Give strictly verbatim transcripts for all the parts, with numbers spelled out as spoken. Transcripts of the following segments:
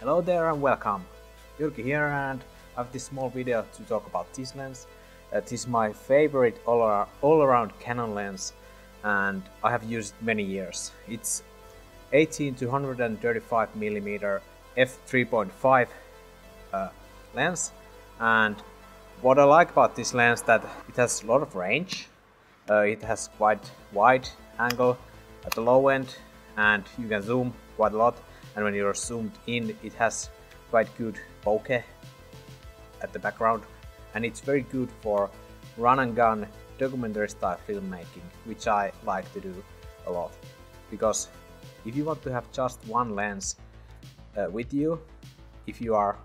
Hello there and welcome! Jyrki here, and I have this small video to talk about this lens. Uh, this is my favorite all-around Canon lens and I have used it many years. It's eighteen to one thirty-five millimeter f three point five uh, lens, and what I like about this lens that it has a lot of range, uh, it has quite wide angle at the low end and you can zoom quite a lot. And when you're zoomed in, it has quite good bokeh at the background, and it's very good for run and gun documentary style filmmaking, which I like to do a lot, because if you want to have just one lens uh, with you, if you are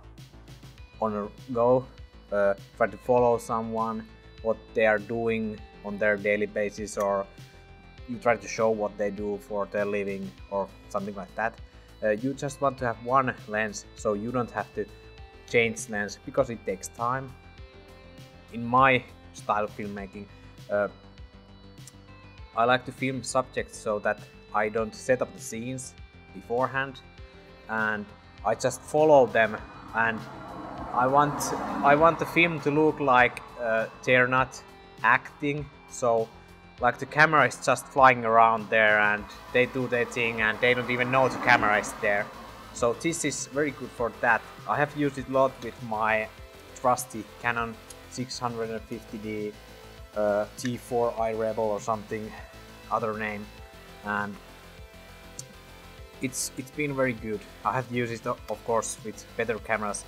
on a go, uh, try to follow someone, what they are doing on their daily basis, or you try to show what they do for their living or something like that. Uh, you just want to have one lens, so you don't have to change lens, because it takes time. In my style of filmmaking, uh, I like to film subjects so that I don't set up the scenes beforehand, and I just follow them. And I want I want the film to look like uh, they're not acting, so like the camera is just flying around there and they do their thing and they don't even know the camera is there. So this is very good for that. I have used it a lot with my trusty Canon six hundred fifty D uh, T four i Rebel or something, other name, and it's it's been very good. I have used it of course with better cameras.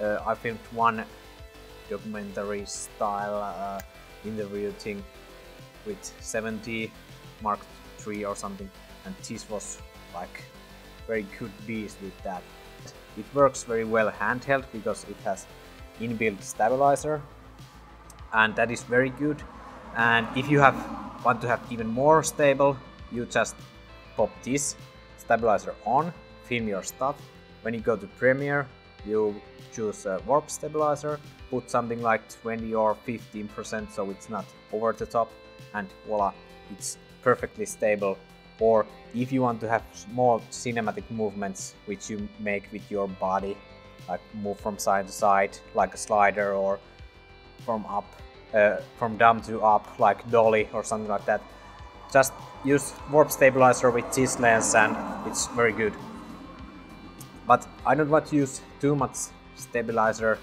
Uh, I filmed one documentary style uh, interview thing with seventy Mark three or something, and this was like very good beast with that. It works very well handheld because it has inbuilt stabilizer, and that is very good. And if you have want to have even more stable, you just pop this stabilizer on, film your stuff. When you go to Premiere, you choose a warp stabilizer, put something like twenty or fifteen percent so it's not over the top, and voila, it's perfectly stable. Or if you want to have small cinematic movements which you make with your body, like move from side to side like a slider, or from up uh, from down to up like dolly or something like that, just use warp stabilizer with this lens and it's very good. But I don't want to use too much stabilizer,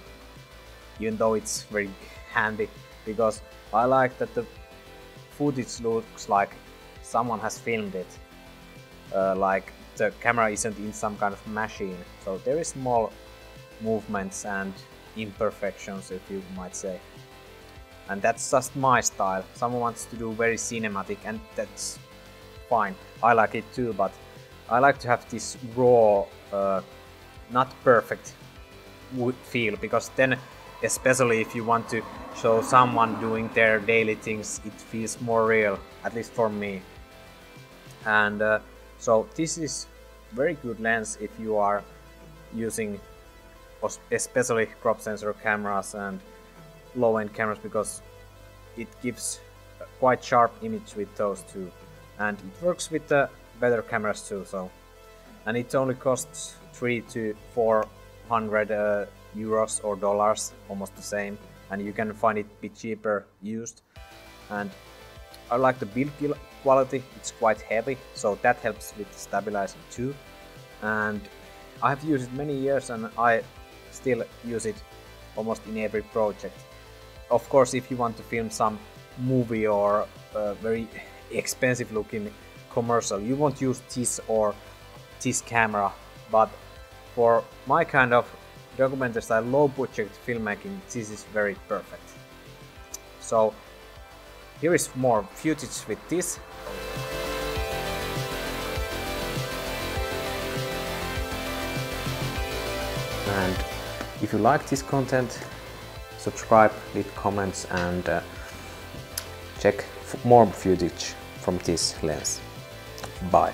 even though it's very handy, because I like that the footage looks like someone has filmed it, uh, like the camera isn't in some kind of machine. So there is small movements and imperfections, if you might say, and that's just my style. Someone wants to do very cinematic and that's fine, I like it too, but I like to have this raw, uh, not perfect feel, because then especially if you want to show someone doing their daily things, it feels more real, at least for me. And uh, so this is very good lens if you are using especially crop sensor cameras and low-end cameras, because it gives a quite sharp image with those two, and it works with the better cameras too. So, and it only costs three to four hundred uh, euros or dollars, almost the same, and you can find it a bit cheaper used. And I like the build quality, it's quite heavy, so that helps with stabilizing too. And I have used it many years and I still use it almost in every project. Of course, if you want to film some movie or a very expensive looking commercial, you won't use this or this camera, but for my kind of documentary style, low budget filmmaking, this is very perfect. So here is more footage with this. And if you like this content, subscribe, leave comments, and uh, check more footage from this lens. Bye.